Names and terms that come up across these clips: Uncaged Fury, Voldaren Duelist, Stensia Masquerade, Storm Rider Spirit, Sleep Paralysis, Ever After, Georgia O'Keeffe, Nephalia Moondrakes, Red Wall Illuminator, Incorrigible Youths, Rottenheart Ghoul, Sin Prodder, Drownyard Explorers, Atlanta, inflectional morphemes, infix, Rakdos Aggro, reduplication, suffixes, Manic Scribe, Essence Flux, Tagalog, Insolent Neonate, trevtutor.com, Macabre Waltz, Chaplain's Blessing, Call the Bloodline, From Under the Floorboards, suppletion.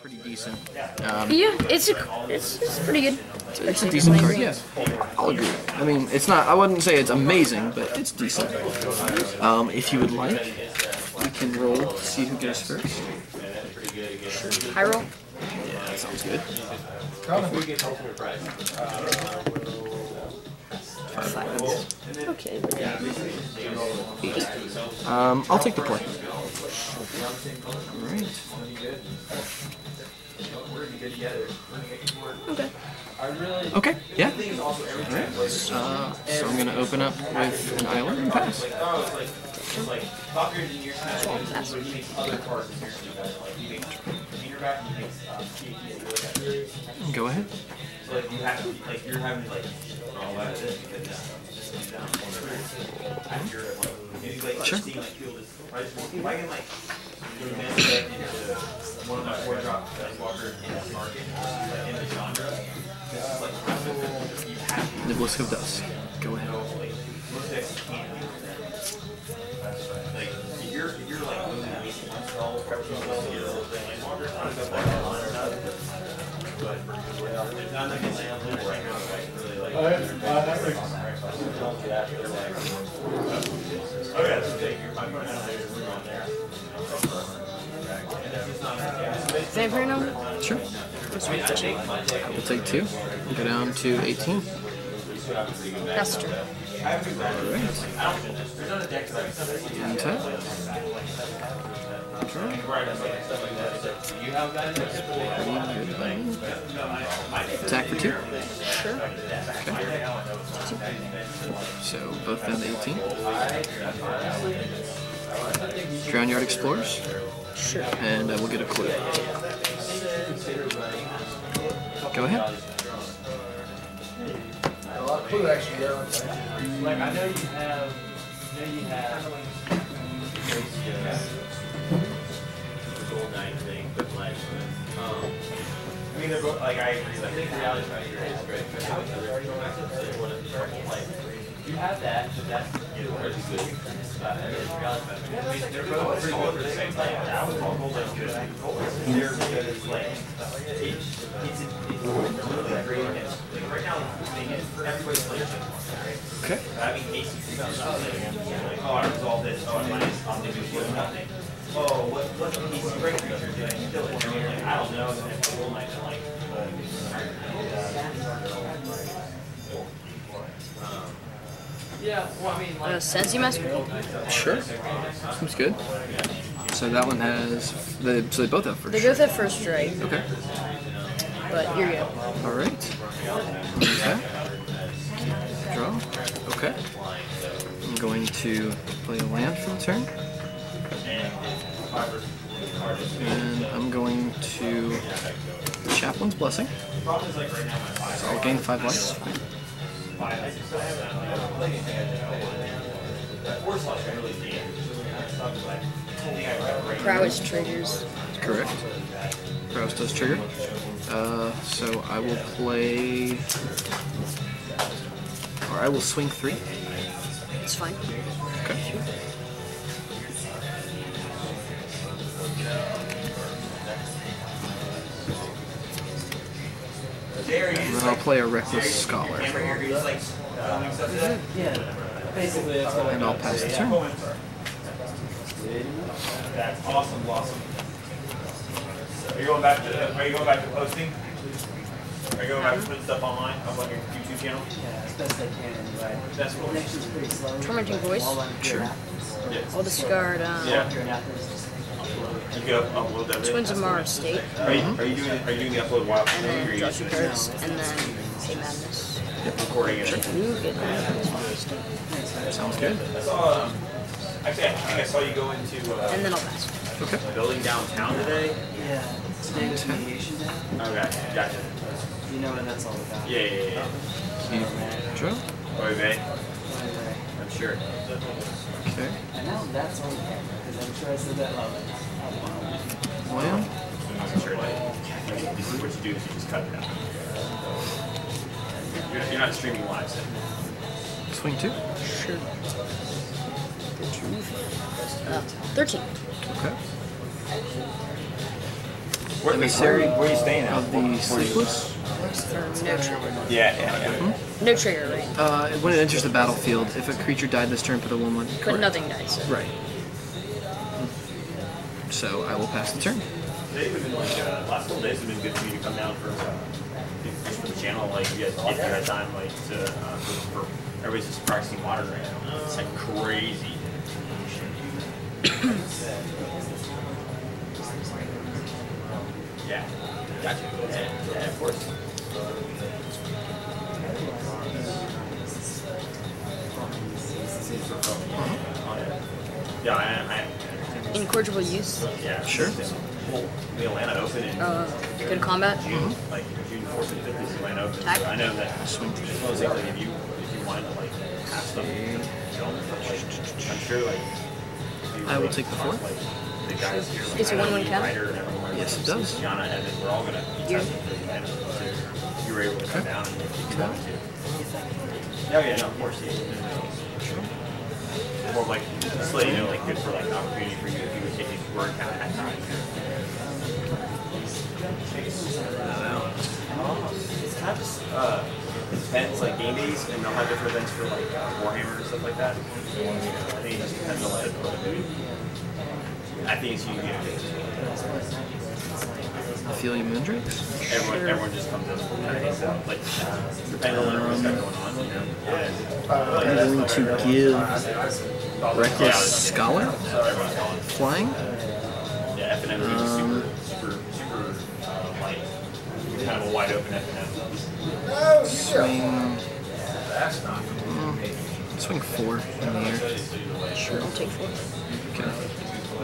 pretty decent. Yeah, it's pretty good. It's a decent card, yeah. I'll agree. I mean, it's not, I wouldn't say it's amazing, but it's decent. If you would like, we can roll to see who goes first. Sure. I roll. Yeah, that sounds good. Silence. Okay. I'll take the play. Alright. Okay. Okay, yeah. Alright. So I'm going to open up with an island and pass. Go ahead. Sure. The Whisk of Dust. Go ahead. Is that your number? Sure. I will take two. We'll go down to 18. That's true. Attack for two? Sure. Okay. So both down to 18. Drownyard Explorers? Sure. And we'll get a clue. Go ahead. Like I know you have, the gold knight thing, but like, I mean they're both like I agree. Like I think reality is great, but the original method is one of the normal life. You have that, but that's pretty good. They're both pretty good for the same thing. That was all gold is good. They're good as like it's literally great. Right now, the thing is, everybody's playing Chipmunks, right? Okay. I mean, Casey's not saying, like, oh, I resolved this, oh, I'm doing nothing. Oh, what's the Casey Great Creature doing? Still, like, I don't know, and it's a little nice to like. Yeah, well, I mean, like. Stensia Masquerade? Sure. Seems good. So that one has. So they both have first strike. They both have first strike. Okay. But you're good. Alright. Okay. Draw. Okay. I'm going to play a land for the turn. And I'm going to Chaplain's Blessing. So I'll gain 5 lives. Prowess triggers. Correct. Prowess does trigger. So I will play, or I will swing 3. It's fine. Okay. And then I'll play a Reckless Scholar. And I'll pass the turn. That's awesome, Blossom. Are you going back to posting? Are you going back to putting stuff online up on your YouTube channel? Yeah, as best I can anyway. That's cool. Tormenting Voice? Sure. Yeah. I'll discard yeah. You can upload that. Twins of Mars State. Are you doing the upload while you're using cards and then Hey Madness. Yep, recording it. That sounds good. Actually, I think I saw you go into and then I'll pass. Okay. Building downtown today? Yeah. Today was mediation day. Okay, gotcha. You know what that's all about. Yeah. Sure. Oi, mate. I'm sure. Okay. I know that's all about because I'm sure I said that loud. Well, I'm sure that this is what you do is you just cut it out. You're not streaming live, so. Swing 2? Sure. 13. Okay. Where are you staying at? Of the Sleepless? No trigger. Yeah. Hmm? No trigger, right? When it enters the battlefield, if a creature died this turn, put a 1/1. But correct. Nothing dies. So. Right. So I will pass the turn. Last couple days have been good for you to come down for just for the channel. Like you guys had time, like to for everybody's just practicing modern right now. It's like crazy. Yeah. Gotcha. Yeah, of course. Yeah, I Incorrigible Youths? Yeah, sure. The Atlanta Open in Good Combat? Mm-hmm. Like, June 4th and 5th is Atlanta Open. So I know that most likely if you want to, like, have stuff film, like, I'm sure, like, I will take the 4th. Like, the guys here, like, it's a 1/1 cap? Yes, it does. Gianna and we're all going to be testing for Atlanta. So you were able to come down and if you wanted to. Oh, yeah, no, of course. Or, like, just let you know, like, good for, like, opportunity for you if you would take these word kind of at time. It's kind of just, depends, like, game days, and they'll have different events for, like, Warhammer and stuff like that. So, I think it just depends on, like, what the movie. I think it's you can get a Nephalia Moondrakes? Everyone just comes in from there, so, like, depending on what's going on, you know? I'm going to give Reckless Scholar flying. Yeah, FNM is super light. Kind of a wide open FNM. Swing 4 in the air. Sure, I'll take 4. Okay.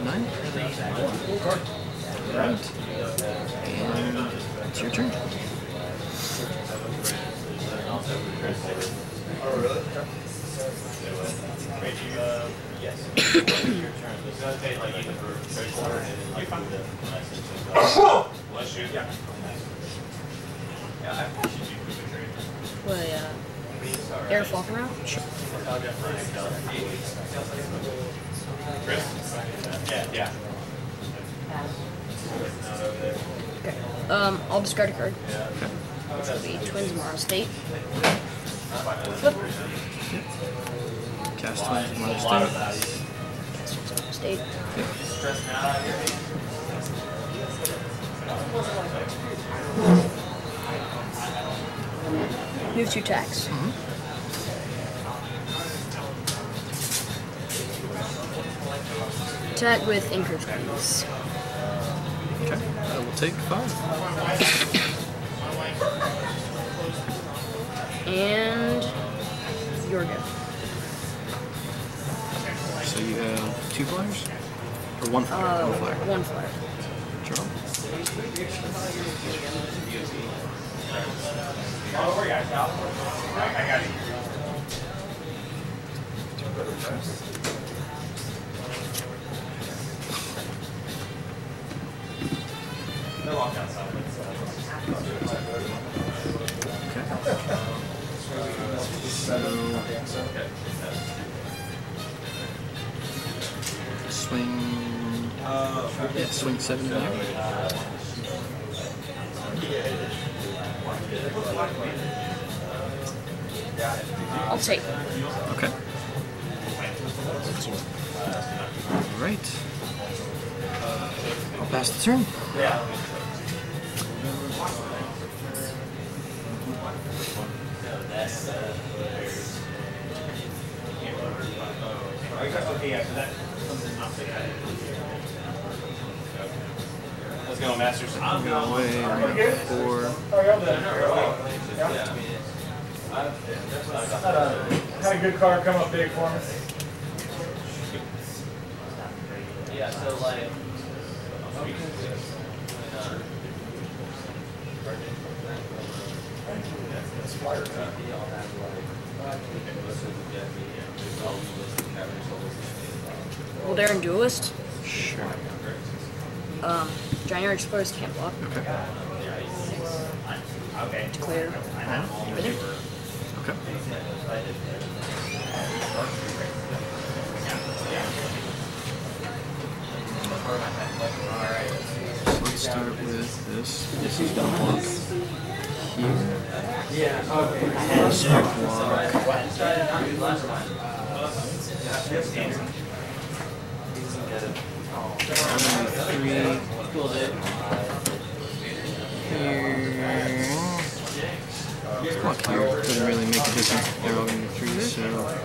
9? Right. And it's your turn. Oh, really? Air Falcon round? Sure. Okay. I'll discard a card. Which will be Twins Moral State. Flip. Yep. Cast Twins of Moral State. Move 2 attacks. Mm-hmm. Attack with Incorrigible Youths. Okay, I will take 5. And your go. So you have 2 flyers? Or 1 flyer? 1 flyer. Swing 7 there. I'll take. Okay. Alright. I'll pass the turn. Yeah. Are you guys okay after that? Let's go, Masters. I'm going for... Had a good card come up big for me. Yeah, so like... Voldaren Duelist? Sure. Drownyard Explorers can't block. Okay. Declare. Over there. Okay. So let's start with this. This is gonna block here. Yeah, okay. Let's start here. Block here. Doesn't really make a difference if they're all going through this, so...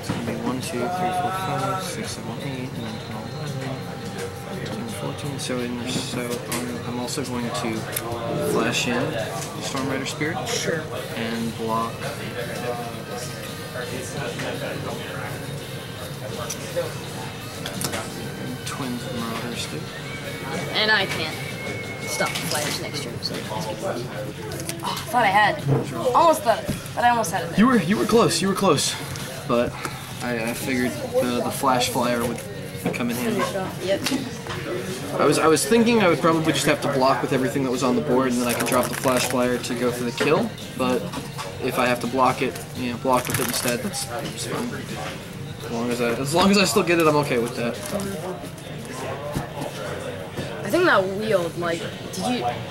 It's going to be 1, 2, 3, 4, 5, 6, 7, 8, 9, 12, 13, 14, so I'm also going to flash in Storm Rider Spirit. Sure. And block... Twins of Marauders do. And I can't stop the flyers next turn, so... Oh, I thought I had. Almost thought it. But I almost had it there. You were close, But I figured the flash flyer would come in handy. Yep. I was thinking I would probably just have to block with everything that was on the board and then I could drop the flash flyer to go for the kill, but if I have to block it, you know, block with it instead, that's fine. As long as I still get it, I'm okay with that. I think that wheeled, like,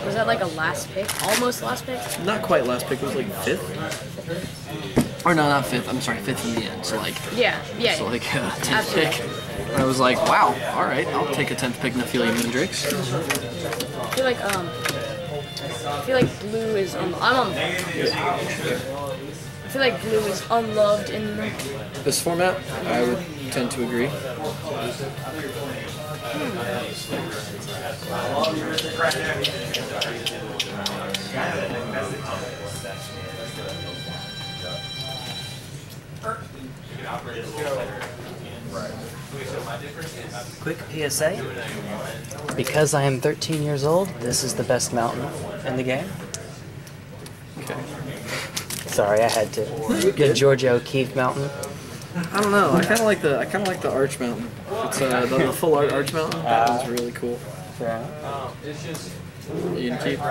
was that like a last pick? Almost last pick? Not quite last pick, it was like fifth? Or no, not fifth, I'm sorry, fifth in the end, so like... Yeah. So like, 10th pick. And I was like, wow, alright, I'll take a 10th pick Nephalia Moondrakes. I feel like blue is... I feel like blue is unloved in this format, I would tend to agree. Quick PSA, because I am 13 years old, this is the best mountain in the game. Okay. Sorry, I had to. The Georgia O'Keeffe Mountain. I don't know. I kind of like the Arch Mountain. It's the full Arch Mountain. That one's really cool. Yeah. You can keep. I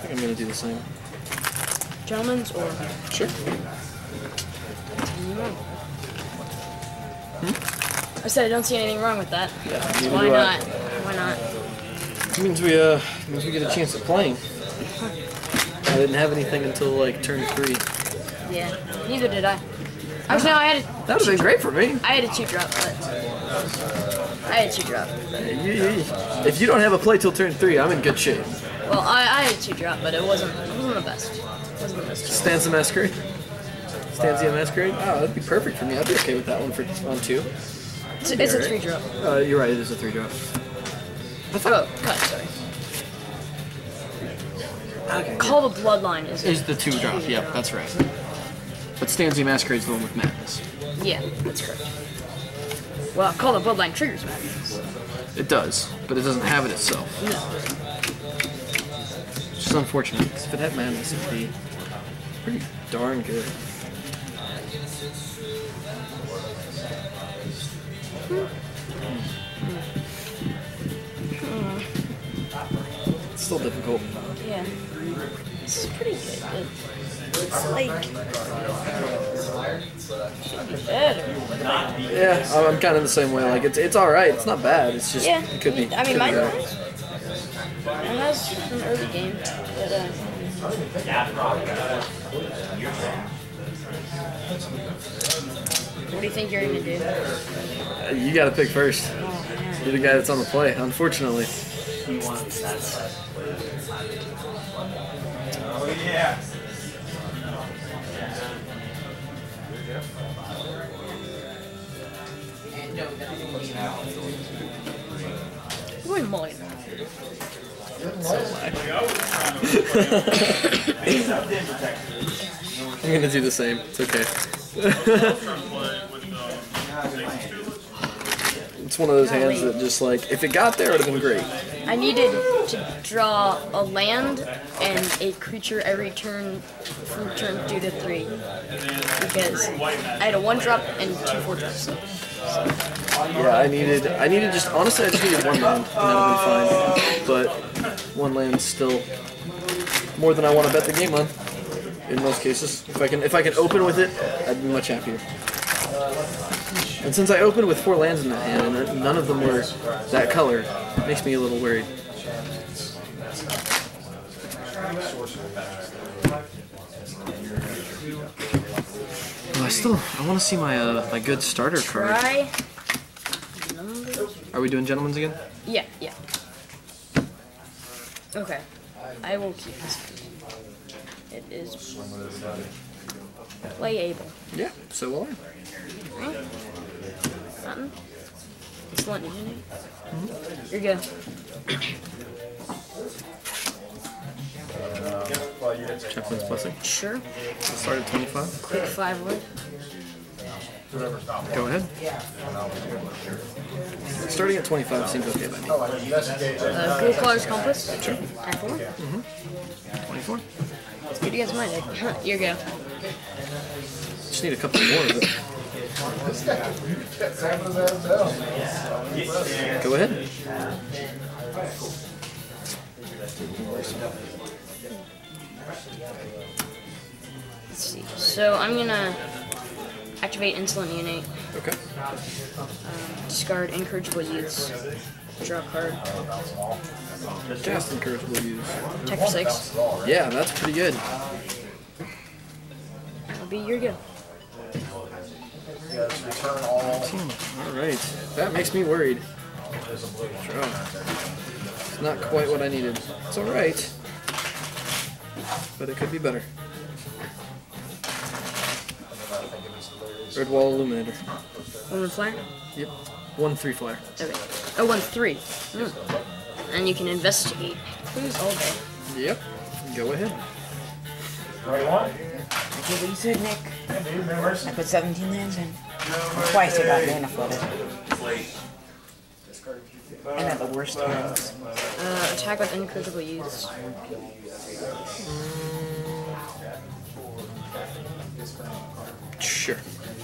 think I'm gonna do the same. Gentlemen's or sure. Hmm? I said I don't see anything wrong with that. Yeah, so why not? Why not? Means we get a chance at playing. I didn't have anything until like turn 3. Yeah, neither did I. Actually, no, I had. That would have been great for me. I had a cheap drop, but if you don't have a play till turn 3, I'm in good shape. Well, I had a cheap drop, but it wasn't the best. Stensia Masquerade. Stensia Masquerade. Oh, that'd be perfect for me. I'd be okay with that one for on 2. It's a 3 drop. You're right. It is a 3 drop. Cut, sorry. Okay. Call the Bloodline is the 2 drop, yep, that's right. But Stensia Masquerade's the one with madness. Yeah, that's correct. Well, Call the Bloodline triggers madness. It does, but it doesn't have it itself. No. Which is unfortunate, because if it had madness, it'd be pretty darn good. It's still difficult. Yeah. This is pretty good. It's like... It should be better. Yeah, I'm kind of the same way. Like, it's alright. It's not bad. It's just... Yeah. It could be. I mean, mine was from early game. But, what do you think you're going to do? You gotta pick first. Oh, you're the guy that's on the play, unfortunately. You want that side. Oh, yeah. Holy moly. I'm going to do the same. It's okay. It's one of those hands that just like, if it got there, it would have been great. I needed to draw a land and a creature every turn from turn 2 to 3 because I had a 1-drop and 2 4-drops. So. Yeah, I needed just honestly I just needed 1 land and that would be fine. But 1 land's still more than I want to bet the game on. in most cases. If I can open with it, I'd be much happier. And since I opened with 4 lands in that hand, and none of them were that color, it makes me a little worried. Well, I want to see my my good starter card. Are we doing Gentlemen's again? Yeah, yeah. Okay, I will keep this. It is playable. Yeah, so will I. Huh? Something? Excellent, isn't it? Mm-hmm. You're good. Chaplain's Blessing. Sure. We'll start at 25. Quick 5 wood. Go ahead. Starting at 25 seems okay by me. Blue colors compass. Sure. At 4. Mm-hmm. 24. It's good against mine. Here you go. Just need a couple more of it. Go ahead. Let's see. So I'm gonna activate Insolent Neonate. Okay. Discard Incorrigible Youths. Draw a card. Just Incorrigible Youths. Check for 6. Yeah, that's pretty good. That'll be your go. Alright, that makes me worried. It's not quite what I needed. It's alright, but it could be better. Red Wall Illuminator. 1-1 flyer? Yep. 1-3 flyer. Okay. Oh, 1-3. Mm. And you can investigate. Please, all day. Yep. Go ahead. I did what you said, Nick. I put 17 lands in. Twice I got mana flooded. And at the worst times. Attack with Incorrigible Youths. Sure.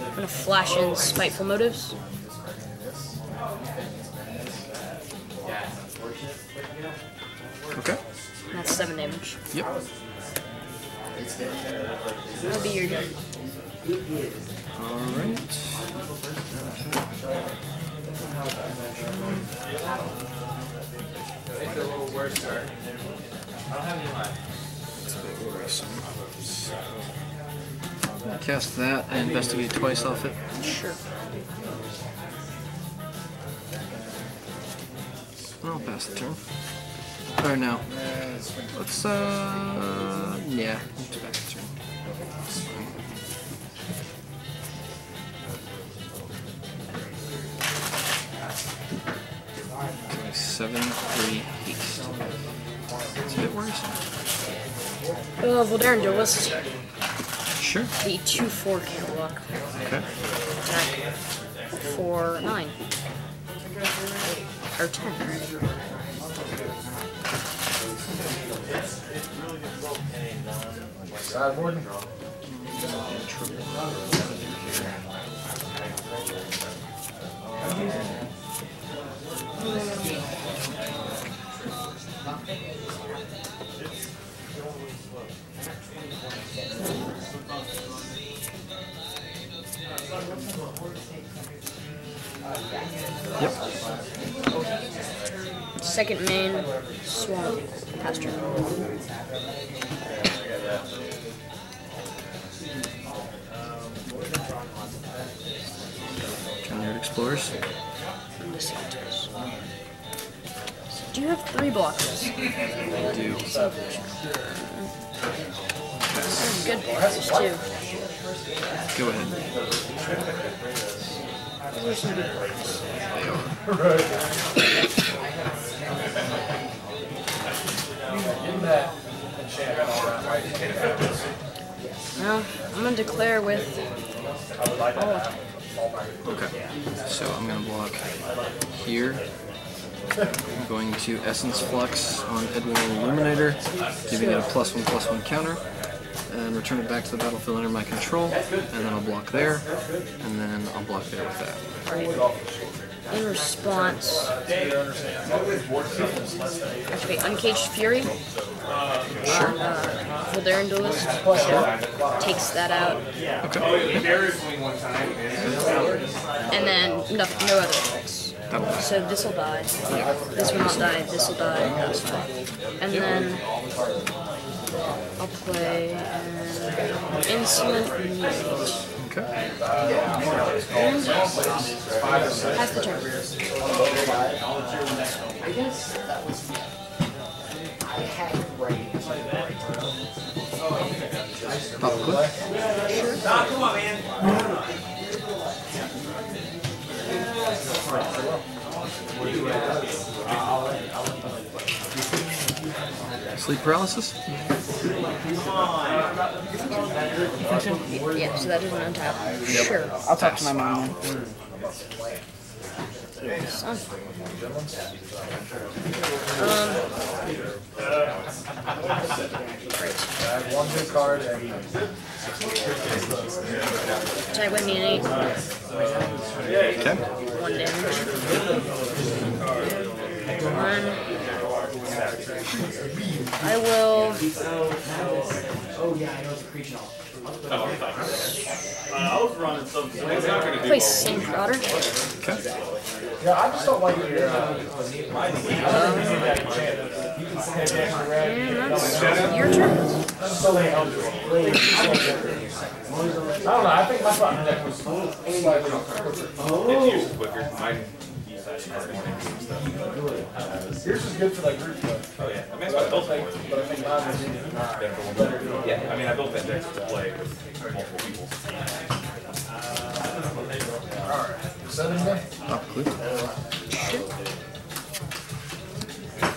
I'm gonna flash in Spiteful Motives. Okay. And that's 7 damage. Yep. That'll be your game. Alright. It's a little worse, sir. I don't have any life. It's a bit worrisome. So. Cast that and investigate twice off it. Sure. I'll pass the turn. Or no. Let's, yeah. Let's pass the turn. Okay, 7, 3, 8. It's a bit worse. Voldaren Duelist. Sure. The 2/4 can't walk. Okay. Attack 4/9. Or 10. Sideboard. Yep. Second main, swamp, pasture. Drownyard Explorers. Do you have 3 blocks? I do. This is good blocks too. Go ahead. Those are good words. They are. Well, I'm going to declare with all attack. Okay. So I'm going to block here. I'm going to Essence Flux on Red Wall Illuminator, giving it a +1/+1 counter. And return it back to the battlefield under my control, and then I'll block there, and then I'll block there with that. In response, activate Uncaged Fury. Sure. Voldaren Duelist. So, takes that out. Okay. And then no other effects. Okay. So this will die. This will not die. This will die. That's fine. And then I'll play Insolent Neonate. Okay. Half the turn. I guess that was me. I had brain. Pop clip? Sure. Come on, man. Sleep paralysis? Yeah, so that doesn't untap. Yep. Sure. I'll talk to my mom. I have one new card and I wouldn't need any. Okay. One damage. One. I will. Oh yeah, I know the creature. I was running some. Place Sin Prodder. Okay. Yeah, I just don't like your. And that's your turn. I don't know. I think my button deck was it's used quicker. Mine. Yours is good for like group play. Oh yeah. I mean that's what I built for it. But I think mine is better. Yeah, I mean I built that deck to play with multiple people. Alright.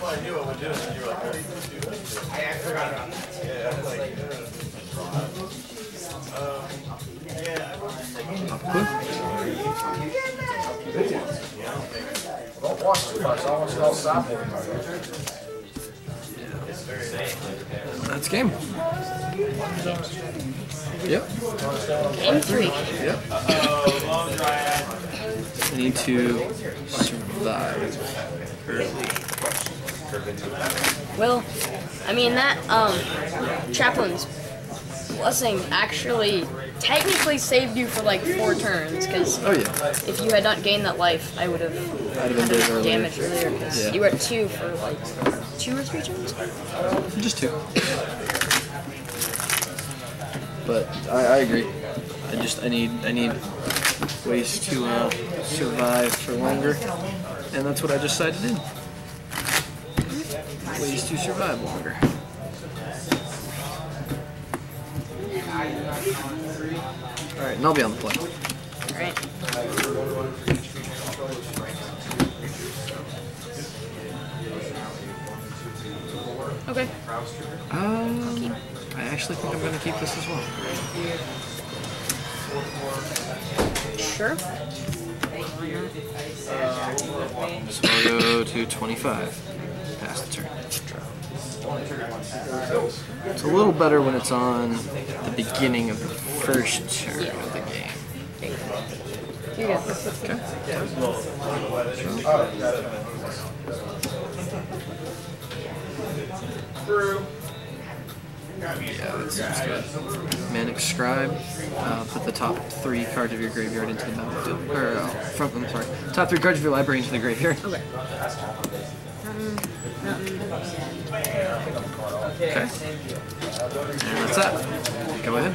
Well I knew I would do it and you were like, I forgot about that. Yeah, I was like don't watch too much, I almost lost that. That's game. Yep. Game three. Yep. I need to survive early. Well, I mean that Chaplain's Blessing actually technically saved you for like 4 turns, because if you had not gained that life, I would have had been damaged earlier, because you were at 2 for like 2 or 3 turns? Just 2. But I agree. I need ways to survive for longer, and that's what I just decided to do. Ways to survive longer. Alright, and I'll be on the play. Alright. Okay. I actually think I'm going to keep this as well. Sure. So I'll go to 25. Pass the turn. It's a little better when it's on the beginning of the first turn of the game. Here you go. Okay. Yeah, that seems good. Manic Scribe. Put the top 3 cards of your graveyard into the battlefield. Or, I'm sorry. Top 3 cards of your library into the graveyard. Okay. Okay. And that's that. Go ahead.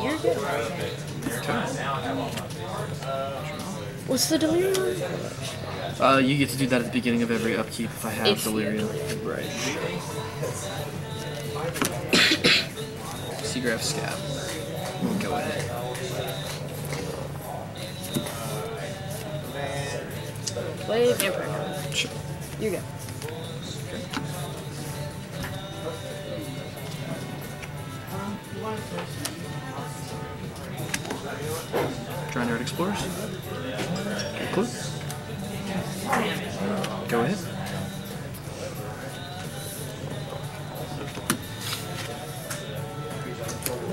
You're good. What's the delirium? You get to do that at the beginning of every upkeep if I have delirium. Right. Seagraf Skaab. Go ahead. Play vampire card. Sure. You go. Okay. Drownyard Explorers. Cool. Go ahead.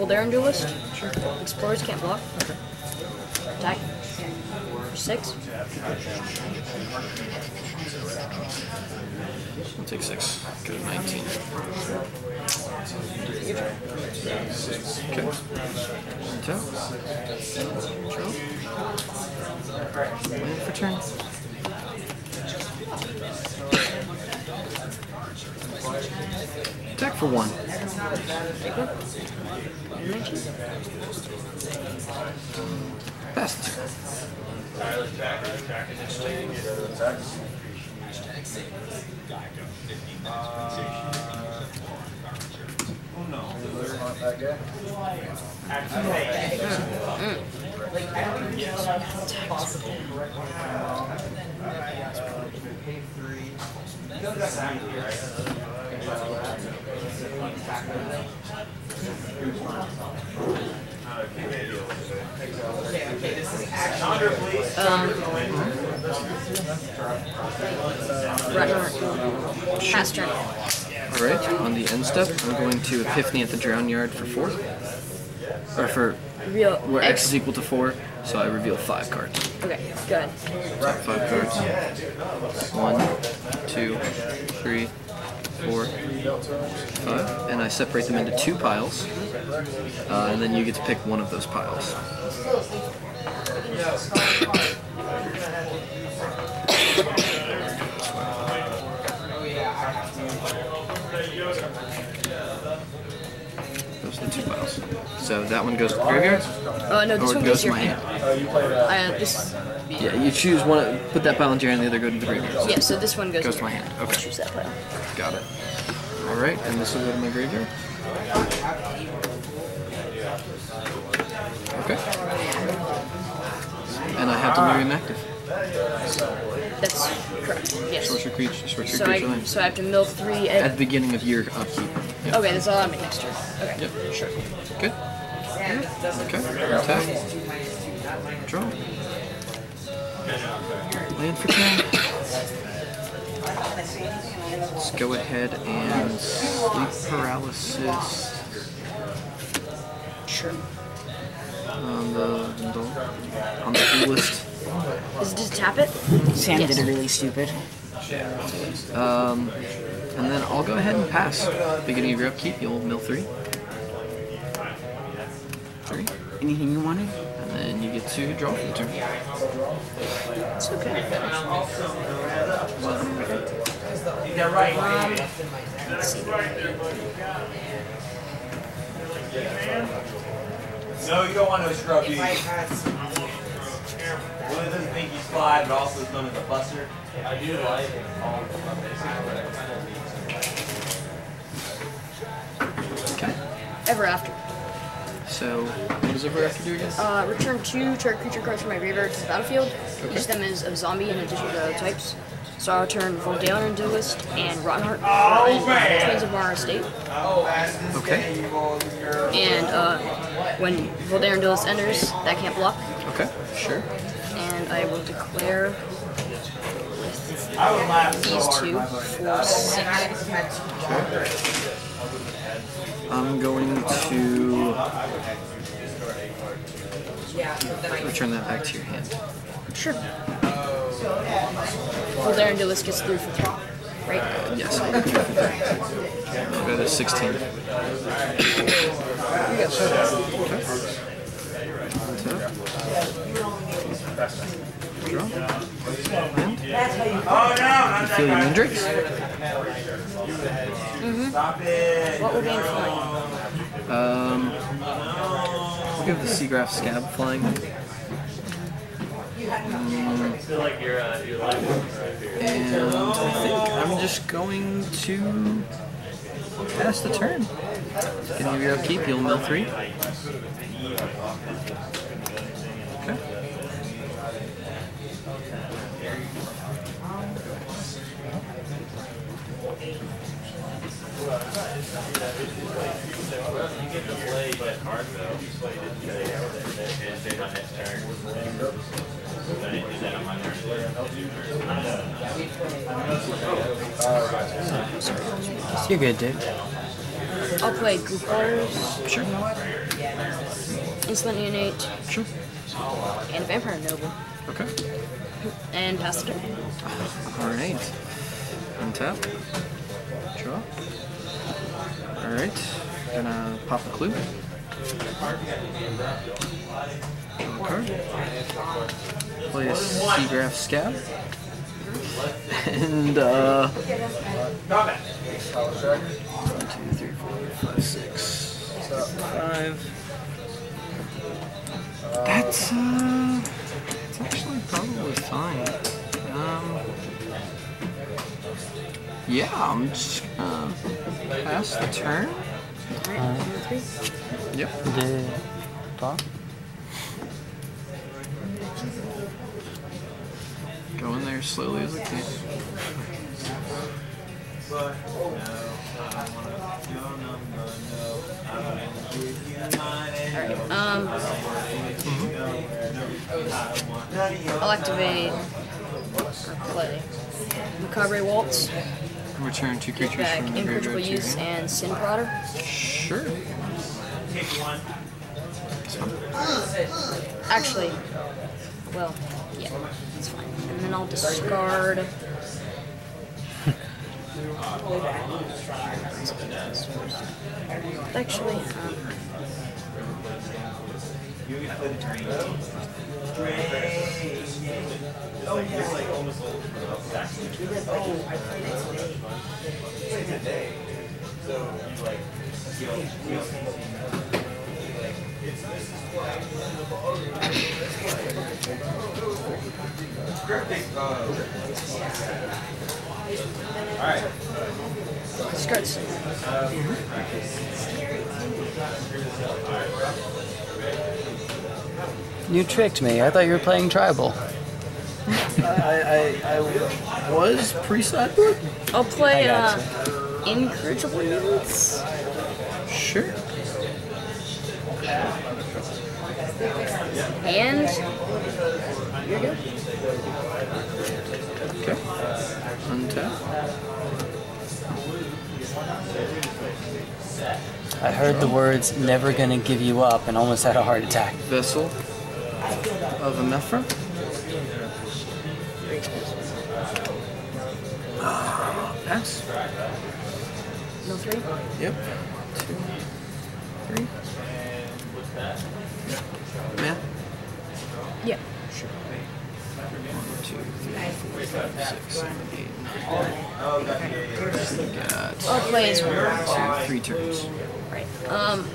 Voldaren Duelist. Sure. Explorers can't block. Okay. Attack. 6. I'll take 6. Go to 19. Yeah. 6. Okay. Tap. Draw. Wait for turn. Attack for 1. Best. Oh no, they're not that good. Past turn. Alright, on the end step, I'm going to Epiphany at the Drownyard for 4. Or for where X is equal to 4, so I reveal 5 cards. Okay, good. 5 cards. 1, 2, 3, 4, 5, and I separate them into 2 piles, and then you get to pick one of those piles. Those are the 2 piles. So that one goes to the graveyard. No, this one goes to my hand. Yeah, you choose one. Put that pile into your hand, the other go to the graveyard. So yeah, so this one goes to my hand. Okay. Choose that pile. Got it. All right, and this will go to my graveyard. Okay. And I have to make him active. That's correct. Yes. Sorcery creature. So I have to mill 3 and at the beginning of your upkeep. Yep. Okay, that's all I'm at next turn. Okay. Yep. Sure. Good. Okay. Attack. Draw. Land for turn. Let's go ahead and Sleep Paralysis. Sure. On the duelist. Is it just tap it? Sam did it really stupid. And then I'll go ahead and pass. Beginning of your upkeep, you'll mill 3. 3. Anything you wanted? And then you get to draw for the turn. It's okay. Let's see. No, you don't want no scrubbies. Willie doesn't think he's fly, but also is known as a buster. I do like it. Okay. Ever After. So, what does Ever After do again? Return 2 target creature cards from my graveyard to the battlefield. Okay. Each of them is a zombie in addition to types. So I'll return Voldaren Duelist and Rottenheart Ghoul and Twins of Mara State. Okay. And when Voldaren Duelist enters, that can't block. Okay, sure. And I will declare with these 2, 4, 6. Okay. I'm going to return that back to your hand. Sure. Voldaren Duelist gets 3 for 3, right? Yes. I'll go to 16. Nephalia Moondrakes? Mm-hmm. What would be in flying? We'll give the Seagraf Skaab flying. And I think I'm just going to pass the turn. Can you upkeep? You'll mill 3. Okay. You're good, dude. I'll play Goopers. Sure. Insolent Neonate. Sure. And a Vampire Noble. Okay. And pass it. Alright. Untap. Draw. Alright. Gonna pop a clue. Draw a card. Play a Seagraf Skaab. And, 1, 2, 3, 4, 5, 6, 7, 5. That's actually probably fine. Yeah, I'm just gonna pass the turn. Yep. The top. Go in there slowly as I can. Alright, I'll activate Macabre Waltz. Return 2 creatures from the graveyard to your hand. Incorrigible Youths and Sin Prodder. Sure. Actually, well, yeah, that's fine. And then I'll discard. Actually, Skirts. You tricked me. I thought you were playing tribal. I was pre-sideboard. I'll play Incorrigible Youths. Sure. And here you go. Okay. Untap. I heard the words "never gonna give you up" and almost had a heart attack. Vessel of Ephemera. Pass. No 3? Yep. 2, 3. Man? Yep. Sure. 1, 2, 3, 4, 5, 6, 7, 8, 9. I'll play 3 turns. Right.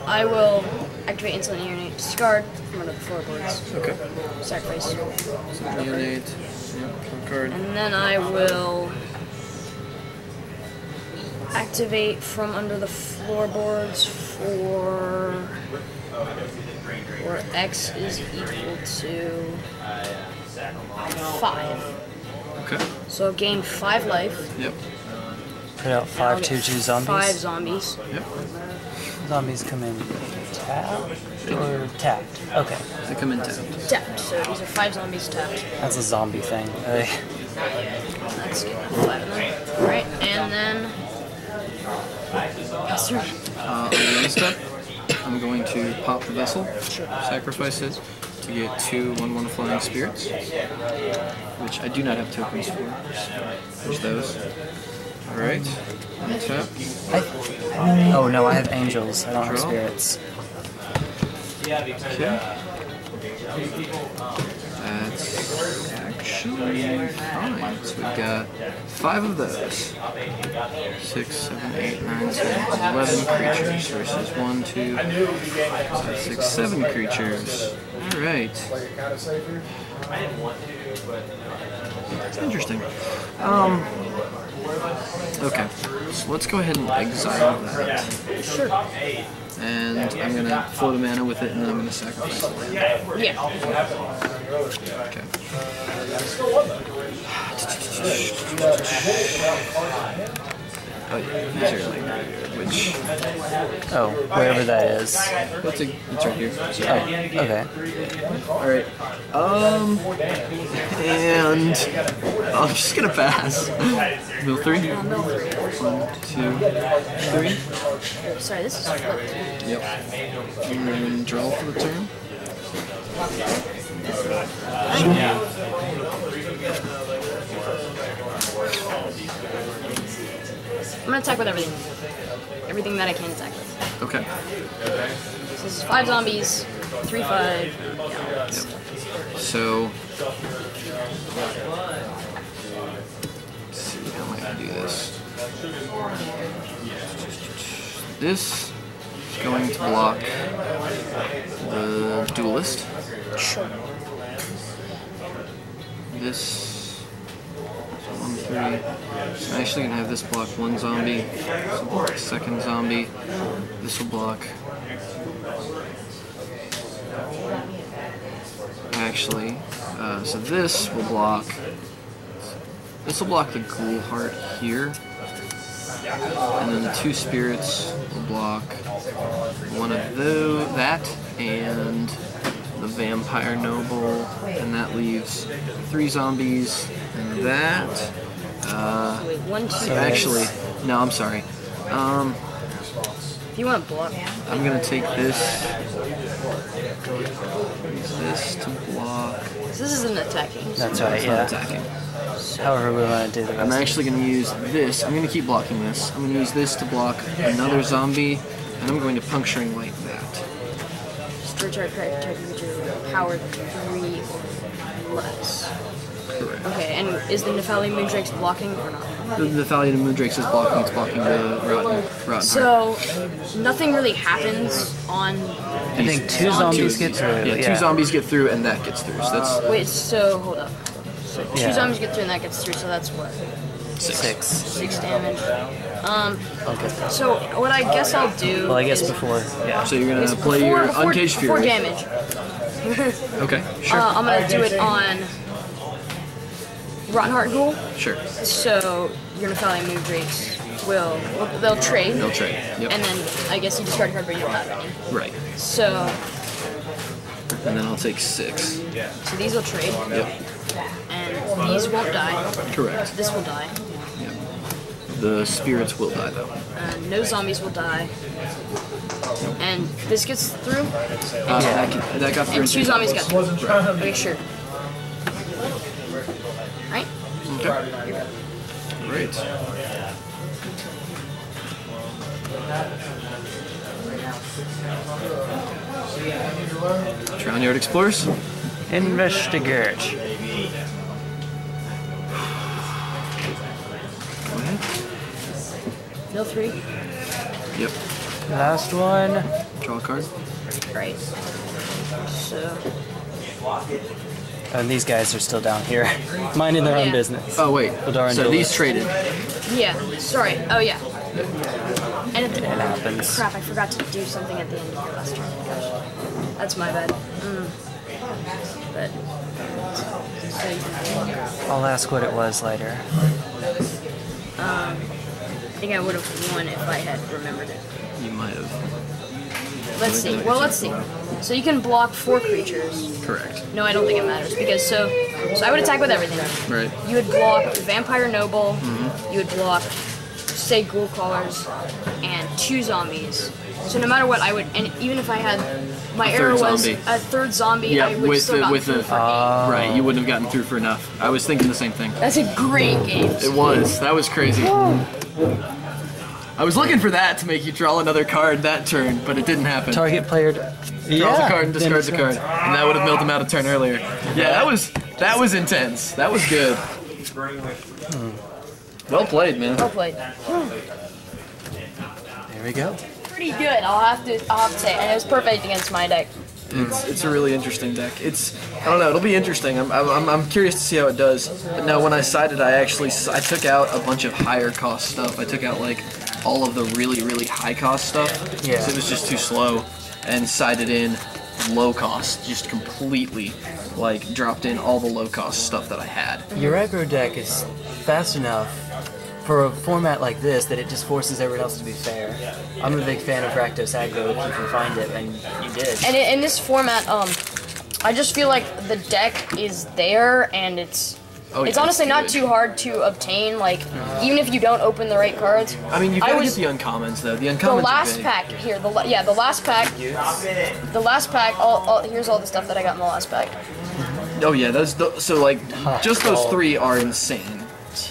I will activate Insolent Neonate. Discard from under the floorboards. Okay. Sacrifice. Neonate. Yep. Card. And then I will activate from under the floorboards for. Where X is equal to 5. Okay. So gain 5 life. Yep. Put out 5 2/2 zombies. 5 zombies. Yep. Zombies come in tapped or tapped. Okay. They come in tapped. Tapped. So these are 5 zombies tapped. That's a zombie thing. Let's get 5 of them. All right, and then. Yes, sir. I'm going to pop the vessel, sacrifice it to get 2/1/1 flying spirits, which I do not have tokens for. There's those. Alright, untap. Oh no, I have angels, I don't have spirits. Okay. That's actually fine. So we've got 5 of those. 6, 7, 8, 9, 10, 11 creatures versus 1, 2, 5, 6, 7 creatures. Alright. That's interesting. Okay. So let's go ahead and exile that. Sure. And I'm going to float a mana with it, and then I'm going to sacrifice it. Yeah. Okay. Oh yeah, material aggregator, which... Oh, wherever that is. That's a, it's right here. So. Oh, okay. Yeah. Alright. And... I'm just gonna pass. Mill three? One, two, three. Sorry, this is flipped. Yep. And then draw for the turn. I'm gonna attack with everything. Everything that I can attack with. Okay. So this is 5 zombies, 3/5. Yeah. Yep. So. Let's see how I can do this. This is going to block the duelist. Sure. This. 1, 3. So I'm actually going to have this block 1 zombie, this will block 2nd zombie, this will block... Actually, so this will block the ghoul heart here, and then the 2 spirits will block one of those, that, and the vampire noble, and that leaves 3 zombies, and that, wait, 1, 2, actually, no, I'm sorry, if you want to block, I'm gonna take this to block, so this isn't attacking, that's right, yeah, not attacking. However we want to do the rest. I'm actually gonna use this, I'm gonna keep blocking this, I'm gonna use this to block another zombie, and I'm going to puncturing light that. Recharge card attack creature power 3 or less. Correct. Okay, and is the Nephalia Moondrakes blocking or not? The Nephalia Moondrakes is blocking, it's blocking the Rottenheart. So, nothing really happens on... I think 2 zombies get through. Yeah, 2 zombies get through and that gets through. So that's... Wait, so, hold up. So 2 zombies get through and that gets through, so that's what? 6. 6 damage. Okay. So what I guess I'll do. Well, I guess is, before. Yeah. So you're gonna play before, your Uncaged Fury. 4 damage. Okay. Sure. I'm gonna do it on Rottenheart Ghoul. Sure. So your Nephalia Moondrakes will they'll trade. They'll trade. Yep. And then I guess you discard a card, but you don't have any. Right. So. And then I'll take 6. So these will trade. Yep. And these won't die. Correct. This will die. The spirits will die, though. No zombies will die. And this gets through? That got through. And 2 zombies got through. Right. Okay, sure. Alright? Okay. Great. Drownyard Explorers? Investigate. Mill 3. Yep. Last one. Draw a card. Right. So. And these guys are still down here, minding their own business. Oh wait. So these traded. Yeah. Sorry. Oh yeah. And it happens. Crap! I forgot to do something at the end of your last turn. Gosh, that's my bad. But so I'll ask what it was later. I think I would have won if I had remembered it. You might have. Let's see. Well, let's see. So you can block 4 creatures. Correct. No, I don't think it matters because so I would attack with everything. Right. You would block Vampire Noble. Mm-hmm. You would block, say, Ghoul Callers, and 2 zombies. So no matter what, I would, and even if I had my error was zombie. A 3rd zombie, yeah, I would with still the, with through the, for 8. Right, you wouldn't have gotten through for enough. I was thinking the same thing. That's a great game. It was. That was crazy. I was looking for that to make you draw another card that turn, but it didn't happen. Target player draws a card and discards a card, and that would have milled them out a turn earlier. Yeah, that was intense. That was good. Well played, man. Well played. There we go. Pretty good. I'll have to say, and it was perfect against my deck. It's a really interesting deck. It's I don't know. It'll be interesting. I'm curious to see how it does. But now when I sided, I took out a bunch of higher cost stuff. I took out like all of the really high cost stuff. Yeah. Because it was just too slow, and sided in low cost. Just completely like dropped in all the low cost stuff that I had. Your aggro deck is fast enough for a format like this, that it just forces everyone else to be fair. I'm a big fan of Rakdos Aggro if you can find it, and you did. And in this format, I just feel like the deck is there, and it's honestly not too hard to obtain, like, even if you don't open the right cards. I mean, you gotta get the uncommons, though. The uncommons are big. The last pack here, the last pack. The last pack, here's all the stuff that I got in the last pack. Oh yeah, so like, just those three are insane.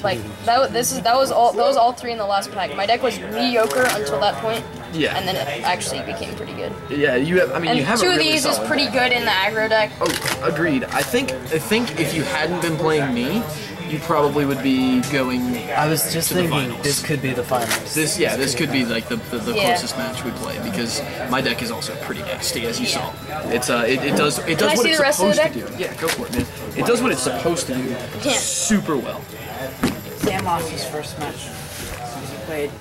Like, those all three in the last pack. My deck was mediocre until that point. Yeah. And then it actually became pretty good. Yeah, you have two of these is pretty good in the aggro deck. Oh, agreed. I think if you hadn't been playing me, you probably would be going. I was just thinking this could be the finals. This could be like the closest match we play, because my deck is also pretty nasty, as you saw. It does what it's supposed to do. Yeah, go for it, man. It does what it's supposed to do super well. Sam lost his first match since he played